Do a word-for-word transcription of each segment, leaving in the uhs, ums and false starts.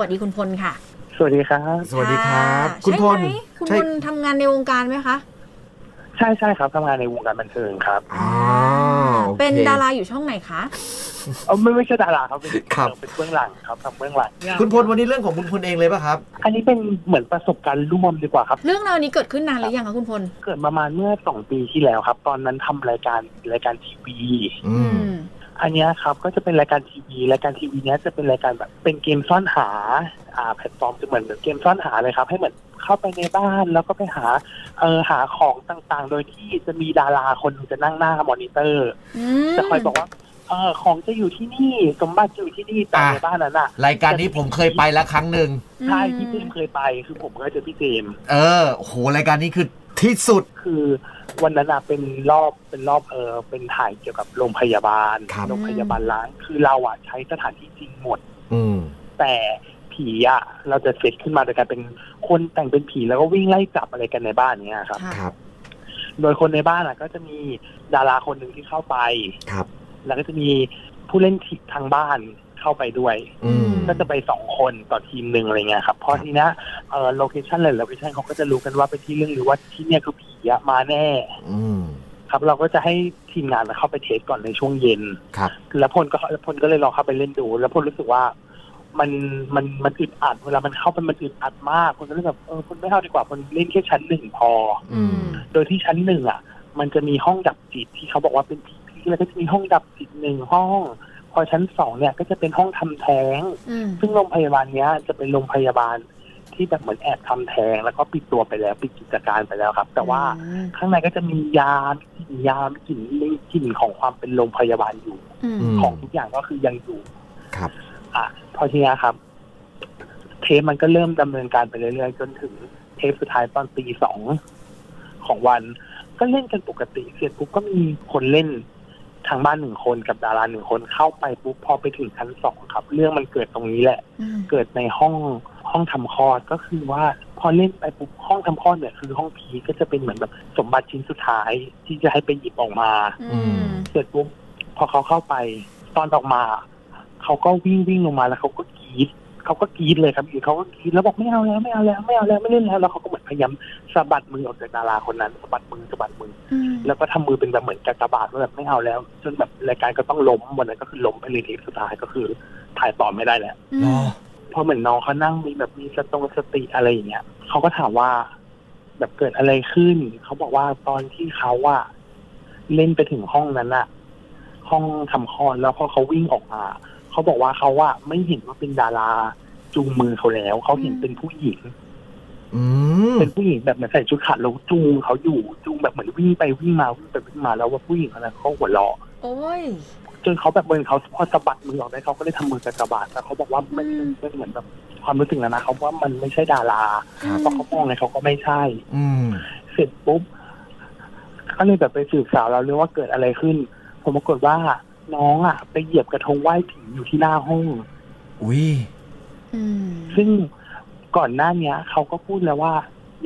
วัสดีคุณพลค่ะสวัสดีครับสวัสดีครับคุณพลคุณพลทำงานในวงการไหมคะใช่ใช่ครับทำงานในวงการบันเทิงครับอ๋อเป็นดาราอยู่ช่องไหนคะอ๋อไม่ไม่ใช่ดาราครับเป็นเป็นเบื้องหลังครับทำเบื้องหลังคุณพลวันนี้เรื่องของคุณพลเองเลยป่ะครับอันนี้เป็นเหมือนประสบการณ์ร่วมดีกว่าครับเรื่องราวนี้เกิดขึ้นนานหรือยังคะคุณพลเกิดประมาณเมื่อสองปีที่แล้วครับตอนนั้นทำรายการรายการทีวีอืมอันนี้ครับก็จะเป็นรายการทีวีรายการทีวีเนี้ยจะเป็นรายการแบบเป็นเกมซ่อนหาอ่าแพลตฟอร์มจะเหมือนเกมซ่อนหาเลยครับให้เหมือนเข้าไปในบ้านแล้วก็ไปหาเออหาของต่างๆโดยที่จะมีดาราคนนึงจะนั่งหน้ามอนิเตอร์จะคอยบอกว่าเออของจะอยู่ที่นี่สมบัติจะอยู่ที่นี่แต่ในบ้านนั้นอะรายการนี้ผมเคยไปแล้วครั้งหนึ่งใช่พี่เจมเคยไปคือผมก็เจอพี่เจมเออโหรายการนี้คือที่สุดคือวันนั้นอะเป็นรอบเป็นรอบเออเป็นถ่ายเกี่ยวกับโรงพยาบาลโรงพยาบาลล้างคือเราอะใช้สถานที่จริงหมดอืมแต่ผีอะเราจะเสร็จขึ้นมาโดยการเป็นคนแต่งเป็นผีแล้วก็วิ่งไล่จับอะไรกันในบ้านเนี้ยครับครับโดยคนในบ้านอะก็จะมีดาราคนหนึ่งที่เข้าไปครับแล้วก็จะมีผู้เล่นทีมทางบ้านเข้าไปด้วยก็จะไปสองคนต่อทีมหนึ่งอะไรเงี้ยครับเพราะทีนี้เออโลเคชันเลยโลเคชันเขาก็จะรู้กันว่าเป็นที่เรื่องหรือว่าที่เนี่ยคือผีมาแน่ครับเราก็จะให้ทีมงานเข้าไปเทสก่อนในช่วงเย็นครับแล้วพลก็พลก็เลยลองเข้าไปเล่นดูแล้วพลรู้สึกว่ามันมันมันอึดอัดเวลามันเข้าไปมันอึดอัดมากคนก็เลยแบบเออคนไม่เข้าดีกว่าคนเล่นแค่ชั้นหนึ่งพอโดยที่ชั้นหนึ่งอ่ะมันจะมีห้องดับจิตที่เขาบอกว่าเป็นผีแล้วก็จะมีห้องดับจิตหนึ่งห้องพอชั้นสองเนี่ยก็จะเป็นห้องทำแท้งซึ่งโรงพยาบาลเนี้ยจะเป็นโรงพยาบาลที่แบบเหมือนแอบทำแท้งแล้วก็ปิดตัวไปแล้วปิดกิจการไปแล้วครับแต่ว่าข้างในก็จะมียามีกลิ่นยามีกลิ่นมีกลิ่นของความเป็นโรงพยาบาลอยู่ของทุกอย่างก็คือยังอยู่ครับอ่ะพอทีนี้ครับเทปมันก็เริ่มดำเนินการไปเรื่อยๆจนถึงเทปสุดท้ายตอนตีสองของวันก็เล่นกันปกติเสร็จปุ๊บก็มีคนเล่นทางบ้านหนึ่งคนกับดาราหนึ่งคนเข้าไปปุ๊บพอไปถึงชั้นสองครับเรื่องมันเกิดตรงนี้แหละเกิดในห้องห้องทำคลอดก็คือว่าพอเล่นไปปุ๊บห้องทำคลอดเนี่ยคือห้องผีก็จะเป็นเหมือนแบบสมบัติชิ้นสุดท้ายที่จะให้ไปหยิบออกมาเสร็จปุ๊บพอเขาเข้าไปตอนออกมาเขาก็วิ่งวิ่งลงมาแล้วเขาก็กรี๊ดเขาก็กรี๊ดเลยครับเขาก็กรี๊ดแล้วบอกไม่เอาแล้วไม่เอาแล้วไม่เอาแล้วไม่เล่นแล้วแล้วเขาก็เหมือนพยายามสะบัดมือออกจากดาราคนนั้นสะบัดมือสะบัดมือแล้วก็ทำมือเป็นแบบเหมือนกากบาทว่าแบบไม่เอาแล้วจนแบบรายการก็ต้องล้มวันนั้นก็คือล้มไปเลยทีสุดท้ายก็คือถ่ายต่อไม่ได้แล้วพอเหมือนน้องเขานั่งมีแบบมีสตงสติอะไรอย่างเงี้ยเขาก็ถามว่าแบบเกิดอะไรขึ้นเขาบอกว่าตอนที่เขาว่าเล่นไปถึงห้องนั้นอะห้องทำคลอดแล้วพอเขาวิ่งออกมาเขาบอกว่าเขาว่าไม่เห็นว่าเป็นดาราจูงมือเขาแล้วเขาเห็นเป็นผู้หญิงอืมเป็นผู้หญิงแบบใส่ชุดขาดแล้วจูงเขาอยู่จูงแบบเหมือนวิ่งไปวิ่งมาวิ่งไปวิ่งมาแล้วว่าผู้หญิงคนนั้นเขาหัวเราะโอ้ยจนเขาแบบเหมือนเขาพอสะบัดมือออกได้เขาก็ได้ทำมือกระบาดแต่เขาบอกว่าไม่ไม่เหมือนแบบความรู้สึกแล้วนะเขาว่ามันไม่ใช่ดาราเพราะเขามองอะไรเขาก็ไม่ใช่อืมเสร็จปุ๊บก็เลยแบบไปสืบสาวเราเรื่องว่าเกิดอะไรขึ้นผมปรากฏว่าน้องอ่ะไปเหยียบกระทงไหว้ผีอยู่ที่หน้าห้องอุ้ยซึ่งก่อนหน้านี้เขาก็พูดแล้วว่า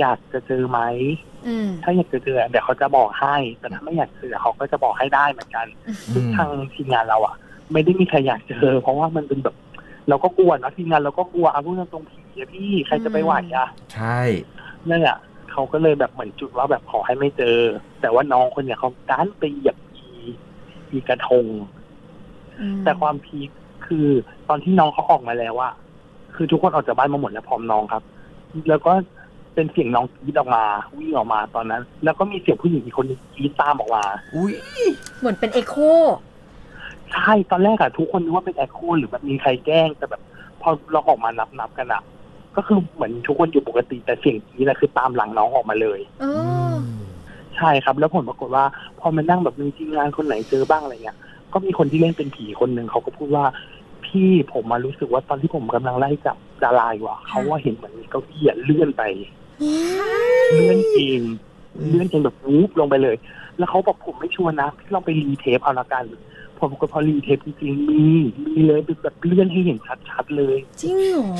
อยากจะเจอไหมถ้าอยากจะเจอเดี๋ยวเขาจะบอกให้แต่ถ้าไม่อยากเจอเขาก็จะบอกให้ได้เหมือนกันซึ่งทางทีมงานเราอ่ะไม่ได้มีใครอยากเจอเพราะว่ามันเป็นแบบเราก็กลัวนะทีมงานเราก็กลัวเอาพูดตรงๆผีอะพี่ใครจะไปไหวอ่ะใช่นั่นแหละเขาก็เลยแบบเหมือนจุดว่าแบบขอให้ไม่เจอแต่ว่าน้องคนเนี้ยเขาดันไปเหยียบกระทงแต่ความพีคคือตอนที่น้องเขาออกมาแล้วอะคือทุกคนออกจากบ้านมาหมดแล้วพร้อมน้องครับแล้วก็เป็นเสียงน้องกรี๊ดออกมาวิ่งออกมาตอนนั้นแล้วก็มีเสียงผู้หญิงอีกคนกรี๊ดตามออกมาอุ้ยเหมือนเป็นเอ็กโคใช่ตอนแรกอะทุกคนนึกว่าเป็นเอ็กโคหรือแบบมีใครแกล้งแต่แบบพอเราออกมานับนับกันอะก็คือเหมือนทุกคนอยู่ปกติแต่เสียงกรี๊ดอะคือตามหลังน้องออกมาเลยอใช่ครับแล้วผลปรากฏว่าพอมันนั่งแบบมีทีมงานคนไหนเจอบ้างอะไรเงี้ยก็มีคนที่เล่นเป็นผีคนหนึ่งเขาก็พูดว่าพี่ผมมารู้สึกว่าตอนที่ผมกำลังไล่จับดาราอยู่อะเขาว่าเห็นเหมือนมีเก้าอี้เลื่อนไปเลื่อนจริงเลื่อนจนแบบวูบลงไปเลยแล้วเขาบอกผมไม่ชัวร์นะพี่ลองไปรีเทปเอาละกันผมก็พอรีเทปจริงๆมีมีเลยแบบเลื่อนให้เห็นชัดๆเลยจริงเหรอ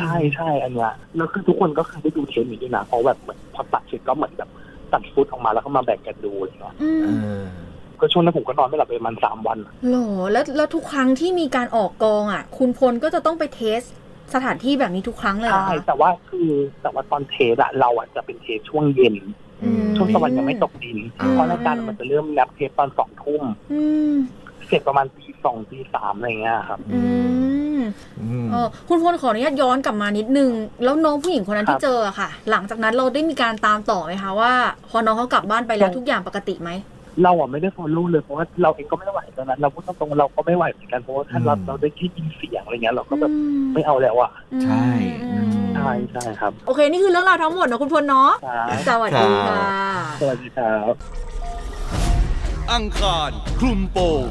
ใช่ใช่อันเนี้ยแล้วคือทุกคนก็คือได้ดูเทปนี้ด้วยนะเพราะแบบเหมือนพอตัดเสร็จก็เหมือนแบบตัดฟุตออกมาแล้วก็มาแบ่งกันดูเลยเนาะ ก็ช่วงนั้นผมก็นอนไม่หลับไปประมาณสามวันหรอแล้วแล้วทุกครั้งที่มีการออกกองอ่ะคุณพลก็จะต้องไปเทสสถานที่แบบนี้ทุกครั้งเลยใช่แต่ว่าคือแต่ว่าตอนเทสอะเราอะจะเป็นเทสช่วงเย็นช่วงตะวันยังไม่ตกดินเพราะรายการมันจะเริ่มแลปเทสตอนสองทุ่มเสร็จประมาณตีสองตีสามอะไรเงี้ยครับคุณพลขออนุญาตย้อนกลับมานิดนึงแล้วน้องผู้หญิงคนนั้นที่เจอค่ะหลังจากนั้นเราได้มีการตามต่อไหมคะว่าพอน้องเขากลับบ้านไปแล้วทุกอย่างปกติไหมเราอ่ะไม่ได้ฟอลโล่เลยเพราะว่าเราเองก็ไม่ไหวตอนนั้นเราพูดตรงๆเราก็ไม่ไหวเหมือนกันเพราะว่าถ้าเราเราได้แค่ยินเสียงอะไรเงี้ยเราก็แบบไม่เอาแล้วอ่ะใช่ใช่ใช่ครับโอเคนี่คือเรื่องราวทั้งหมดนะคุณพลเนาะสวัสดีค่ะสวัสดีครับอังคารคลุมโปง